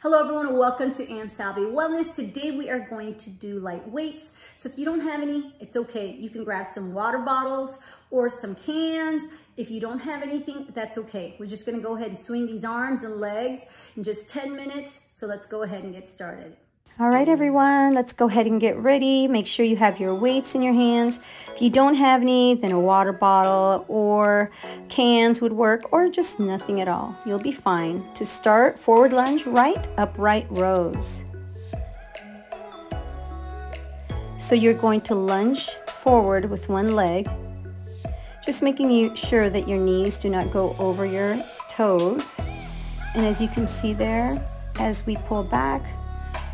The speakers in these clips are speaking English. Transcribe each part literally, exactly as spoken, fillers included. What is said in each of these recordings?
Hello everyone, welcome to Anne Salve Wellness. Today we are going to do light weights. So if you don't have any, it's okay. You can grab some water bottles or some cans. If you don't have anything, that's okay. We're just gonna go ahead and swing these arms and legs in just ten minutes. So let's go ahead and get started. All right, everyone, let's go ahead and get ready. Make sure you have your weights in your hands. If you don't have any, then a water bottle or cans would work, or just nothing at all. You'll be fine. To start, forward lunge, right, upright rows. So you're going to lunge forward with one leg, just making sure that your knees do not go over your toes. And as you can see there, as we pull back,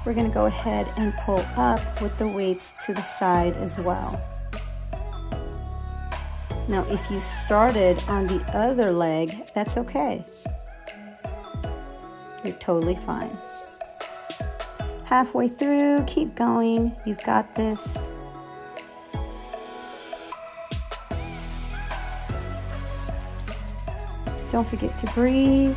we're going to go ahead and pull up with the weights to the side as well. Now, if you started on the other leg, that's okay. You're totally fine. Halfway through, keep going. You've got this. Don't forget to breathe.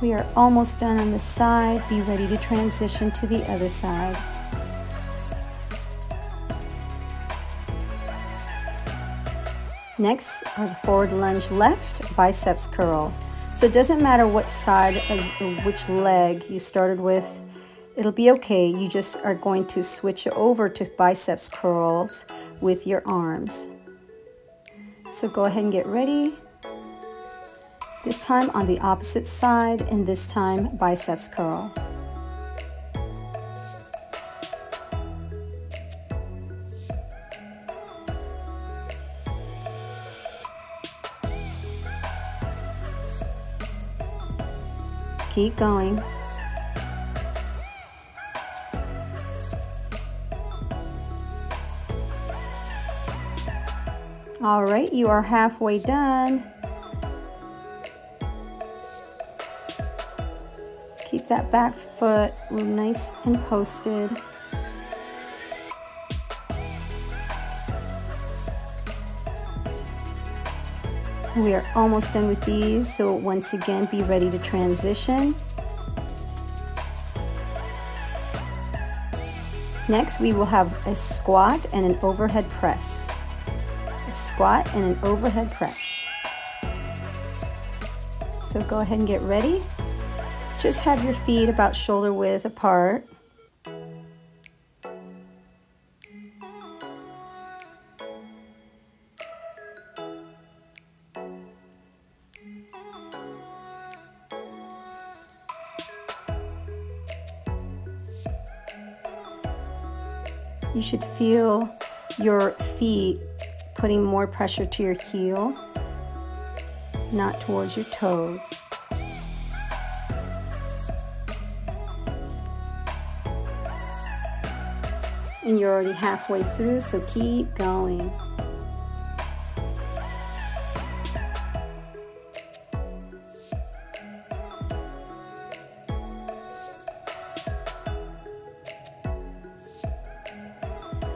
We are almost done on this side. Be ready to transition to the other side. Next are the forward lunge left, biceps curl. So it doesn't matter what side of which leg you started with, it'll be okay. You just are going to switch over to biceps curls with your arms. So go ahead and get ready. This time on the opposite side, and this time biceps curl. Keep going. All right, you are halfway done. Keep that back foot nice and posted. We are almost done with these, so once again, be ready to transition. Next, we will have a squat and an overhead press. A squat and an overhead press. So go ahead and get ready. Just have your feet about shoulder width apart. You should feel your feet putting more pressure to your heel, not towards your toes. And you're already halfway through, so keep going.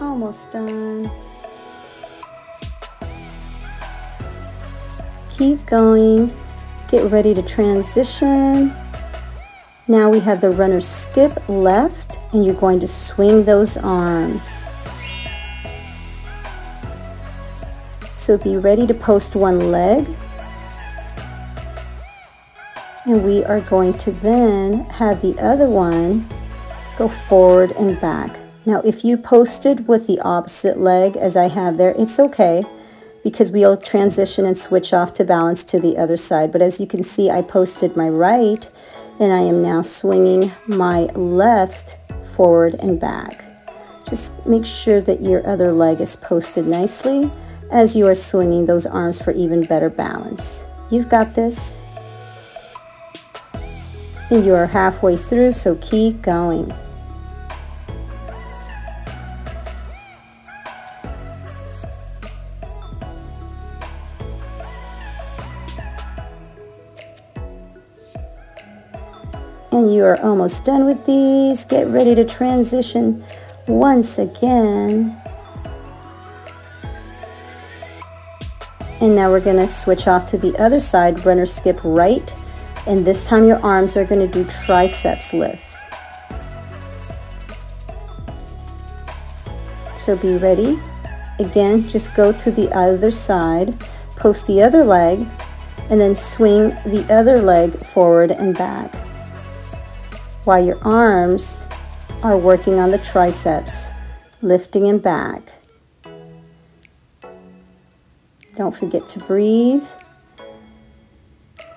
Almost done. Keep going. Get ready to transition. Now we have the runner skip left, and you're going to swing those arms. So be ready to post one leg. And we are going to then have the other one go forward and back. Now, if you posted with the opposite leg as I have there, it's okay, because we'll transition and switch off to balance to the other side. But as you can see, I posted my right, and I am now swinging my left forward and back. Just make sure that your other leg is posted nicely as you are swinging those arms for even better balance. You've got this. And you are halfway through, so keep going. And you are almost done with these. Get ready to transition once again. And now we're gonna switch off to the other side, runner skip right. And this time your arms are gonna do triceps lifts. So be ready. Again, just go to the other side, post the other leg, and then swing the other leg forward and back while your arms are working on the triceps, lifting and back. Don't forget to breathe.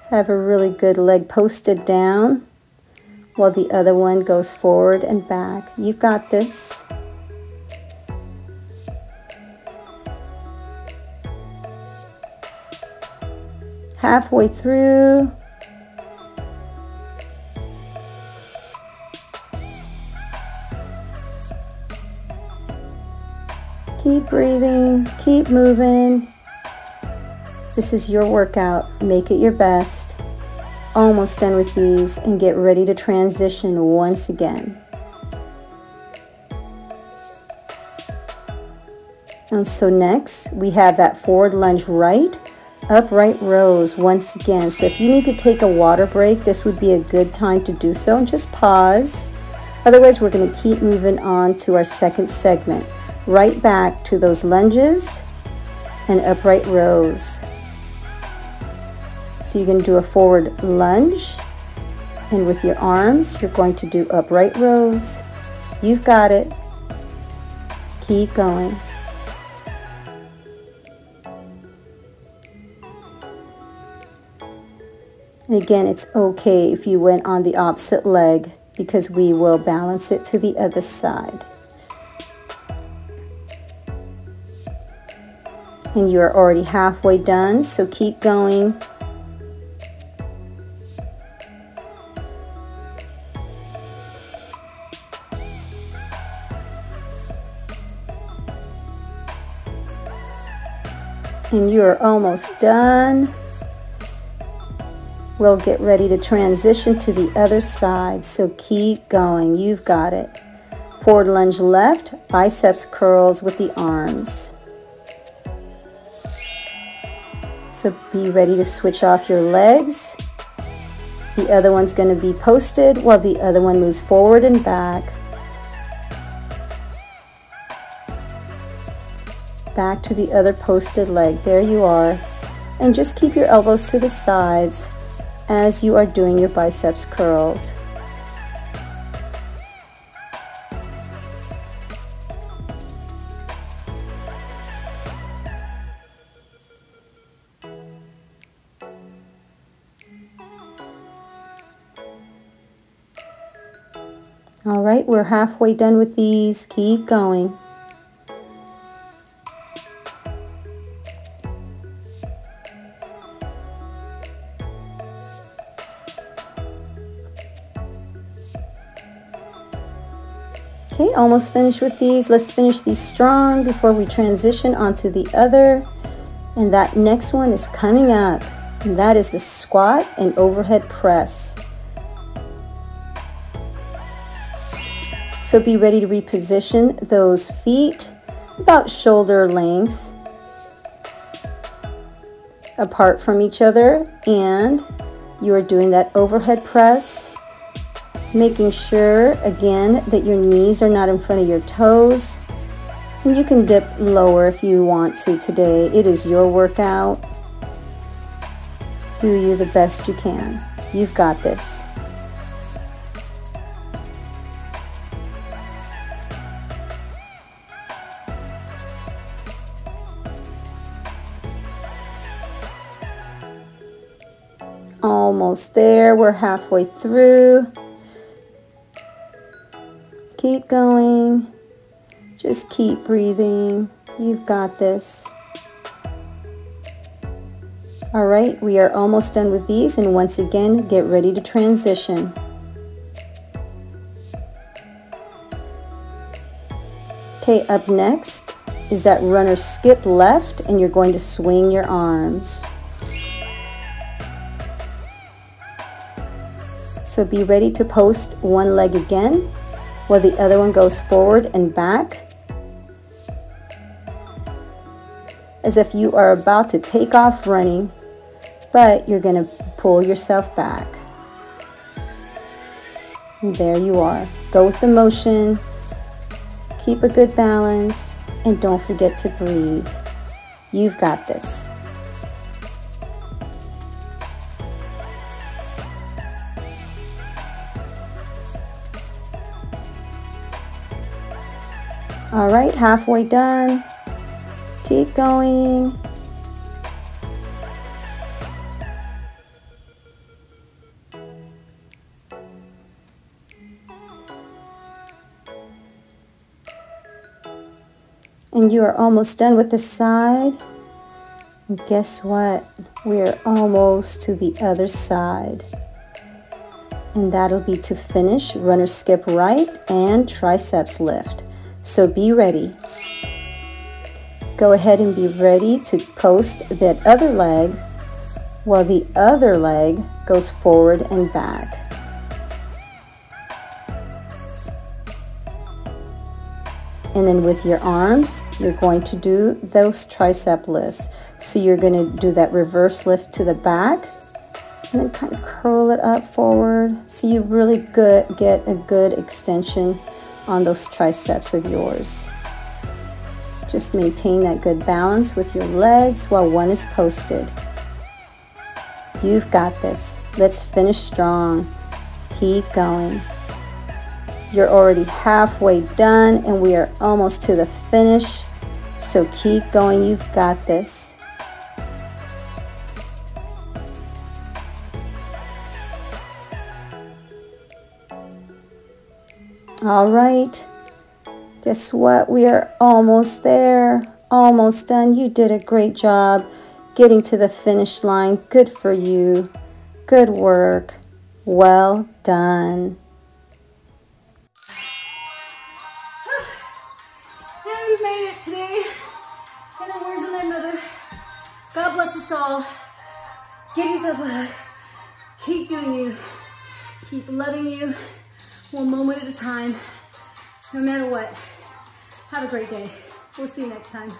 Have a really good leg posted down while the other one goes forward and back. You got this. Halfway through. Keep breathing, keep moving. This is your workout, make it your best. Almost done with these and get ready to transition once again. And so next, we have that forward lunge right, upright rows once again. So if you need to take a water break, this would be a good time to do so and just pause. Otherwise, we're gonna keep moving on to our second segment. Right back to those lunges and upright rows. So you're going to do a forward lunge, and with your arms, you're going to do upright rows. You've got it. Keep going. And again, it's okay if you went on the opposite leg because we will balance it to the other side. And you are already halfway done, so keep going. And you are almost done. We'll get ready to transition to the other side, so keep going. You've got it. Forward lunge left, biceps curls with the arms. So be ready to switch off your legs. The other one's going to be posted while the other one moves forward and back. Back to the other posted leg. There you are. And just keep your elbows to the sides as you are doing your biceps curls. All right, we're halfway done with these. Keep going. Okay, almost finished with these. Let's finish these strong before we transition onto the other. And that next one is coming up, and that is the squat and overhead press. So be ready to reposition those feet about shoulder length apart from each other, and you are doing that overhead press, making sure again that your knees are not in front of your toes, and you can dip lower if you want to today. It is your workout. Do you the best you can. You've got this. Almost there, we're halfway through. Keep going, just keep breathing. You've got this. All right, we are almost done with these, and once again, get ready to transition. Okay, up next is that runner skip left, and you're going to swing your arms. So be ready to post one leg again while the other one goes forward and back. as if you are about to take off running, but you're going to pull yourself back. And there you are. Go with the motion, keep a good balance, and don't forget to breathe. You've got this. All right, halfway done. Keep going. And you are almost done with the side. And guess what? We are almost to the other side. And that'll be to finish runner skip right and triceps lift. So be ready. Go ahead and be ready to post that other leg while the other leg goes forward and back. And then with your arms, you're going to do those tricep lifts. So you're going to do that reverse lift to the back and then kind of curl it up forward. So you really good, get a good extension on those triceps of yours. Just maintain that good balance with your legs while one is posted. You've got this. Let's finish strong. Keep going. You're already halfway done and we are almost to the finish. So keep going. You've got this. All right, guess what? We are almost there, almost done. You did a great job getting to the finish line. Good for you. Good work. Well done. Yeah, we made it today. And the words of my mother, God bless us all. Give yourself a hug. Keep doing you. Keep loving you. One moment at a time, no matter what. Have a great day. We'll see you next time.